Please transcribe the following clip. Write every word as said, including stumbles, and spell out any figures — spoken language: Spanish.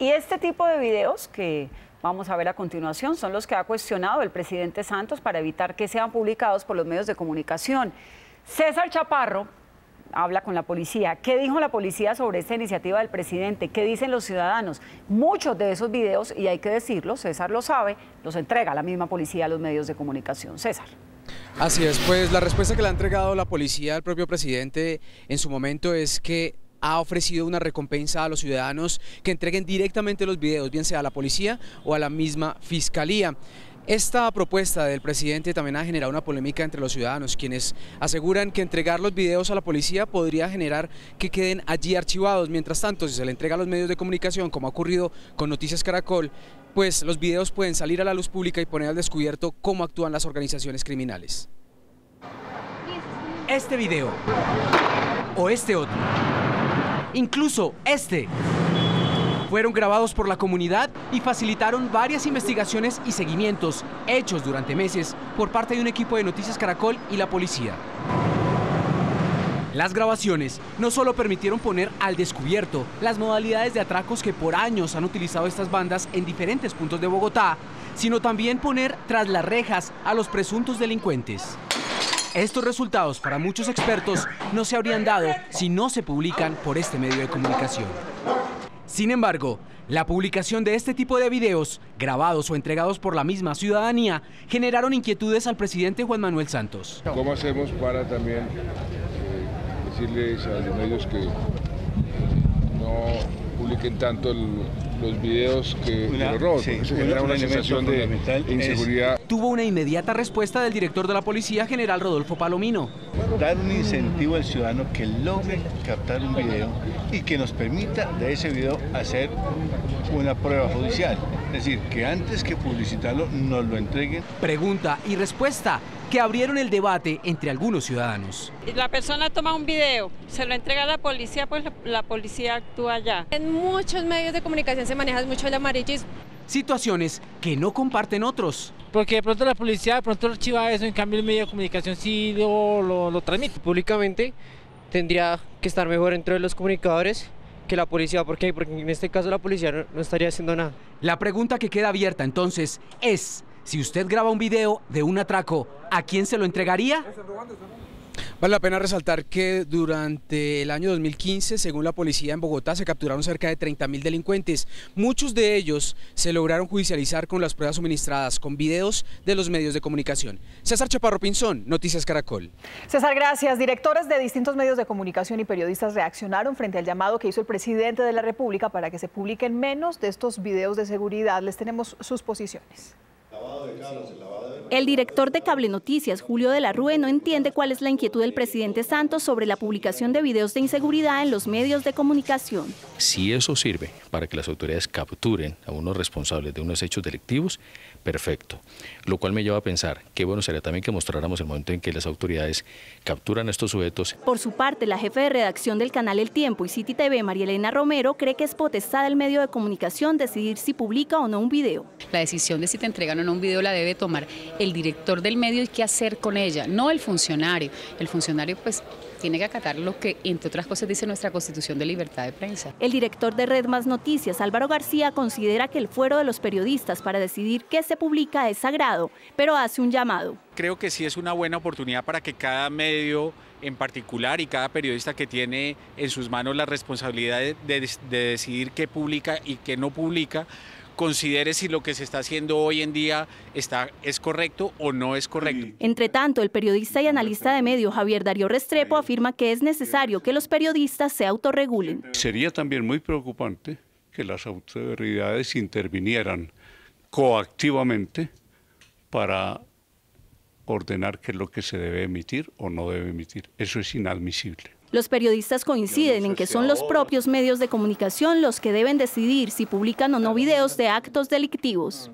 Y este tipo de videos que vamos a ver a continuación son los que ha cuestionado el presidente Santos para evitar que sean publicados por los medios de comunicación. César Chaparro habla con la policía. ¿Qué dijo la policía sobre esta iniciativa del presidente? ¿Qué dicen los ciudadanos? Muchos de esos videos, y hay que decirlo, César lo sabe, los entrega la misma policía a los medios de comunicación. César. Así es, pues la respuesta que le ha entregado la policía al propio presidente en su momento es que ha ofrecido una recompensa a los ciudadanos que entreguen directamente los videos, bien sea a la policía o a la misma fiscalía. Esta propuesta del presidente también ha generado una polémica entre los ciudadanos, quienes aseguran que entregar los videos a la policía podría generar que queden allí archivados. Mientras tanto, si se le entrega a los medios de comunicación, como ha ocurrido con Noticias Caracol, pues los videos pueden salir a la luz pública y poner al descubierto cómo actúan las organizaciones criminales. Este video, o este otro, incluso este, fueron grabados por la comunidad y facilitaron varias investigaciones y seguimientos hechos durante meses por parte de un equipo de Noticias Caracol y la policía. Las grabaciones no solo permitieron poner al descubierto las modalidades de atracos que por años han utilizado estas bandas en diferentes puntos de Bogotá, sino también poner tras las rejas a los presuntos delincuentes. Estos resultados para muchos expertos no se habrían dado si no se publican por este medio de comunicación. Sin embargo, la publicación de este tipo de videos, grabados o entregados por la misma ciudadanía, generaron inquietudes al presidente Juan Manuel Santos. ¿Cómo hacemos para también eh, decirles a los medios que no publiquen tanto el, los videos que una, el robo? Sí, se genera una sensación de inseguridad. Es. Tuvo una inmediata respuesta del director de la policía, general Rodolfo Palomino. Dar un incentivo al ciudadano que logre captar un video y que nos permita de ese video hacer una prueba judicial. Es decir, que antes que publicitarlo nos lo entreguen. Pregunta y respuesta que abrieron el debate entre algunos ciudadanos. La persona toma un video, se lo entrega a la policía, pues la policía actúa ya. En muchos medios de comunicación se maneja mucho el amarillismo. Situaciones que no comparten otros. Porque de pronto la policía de pronto archiva eso, en cambio el medio de comunicación sí lo, lo, lo transmite. Públicamente tendría que estar mejor dentro de los comunicadores que la policía. ¿Por qué? Porque en este caso la policía no, no estaría haciendo nada. La pregunta que queda abierta entonces es, si usted graba un video de un atraco, ¿a quién se lo entregaría? Vale la pena resaltar que durante el año dos mil quince, según la policía en Bogotá, se capturaron cerca de treinta mil delincuentes. Muchos de ellos se lograron judicializar con las pruebas suministradas, con videos de los medios de comunicación. César Chaparro Pinzón, Noticias Caracol. César, gracias. Directores de distintos medios de comunicación y periodistas reaccionaron frente al llamado que hizo el presidente de la República para que se publiquen menos de estos videos de seguridad. Les tenemos sus posiciones. El director de Cable Noticias, Julio de la Rúa, no entiende cuál es la inquietud del presidente Santos sobre la publicación de videos de inseguridad en los medios de comunicación. Si eso sirve para que las autoridades capturen a unos responsables de unos hechos delictivos, perfecto. Lo cual me lleva a pensar que bueno sería también que mostráramos el momento en que las autoridades capturan a estos sujetos. Por su parte, la jefe de redacción del canal El Tiempo y City T V, María Elena Romero, cree que es potestad del medio de comunicación decidir si publica o no un video. La decisión de si te entregan o no un video la debe tomar el director del medio y qué hacer con ella, no el funcionario. El funcionario pues tiene que acatar lo que, entre otras cosas, dice nuestra Constitución de Libertad de Prensa. El director de Red Más Noticias, Álvaro García, considera que el fuero de los periodistas para decidir qué se publica es sagrado, pero hace un llamado. Creo que sí es una buena oportunidad para que cada medio en particular y cada periodista que tiene en sus manos la responsabilidad de, de, de decidir qué publica y qué no publica, considere si lo que se está haciendo hoy en día está, es correcto o no es correcto. Entre tanto, el periodista y analista de medios Javier Darío Restrepo afirma que es necesario que los periodistas se autorregulen. Sería también muy preocupante que las autoridades intervinieran coactivamente para ordenar qué es lo que se debe emitir o no debe emitir. Eso es inadmisible. Los periodistas coinciden en que son los propios medios de comunicación los que deben decidir si publican o no videos de actos delictivos.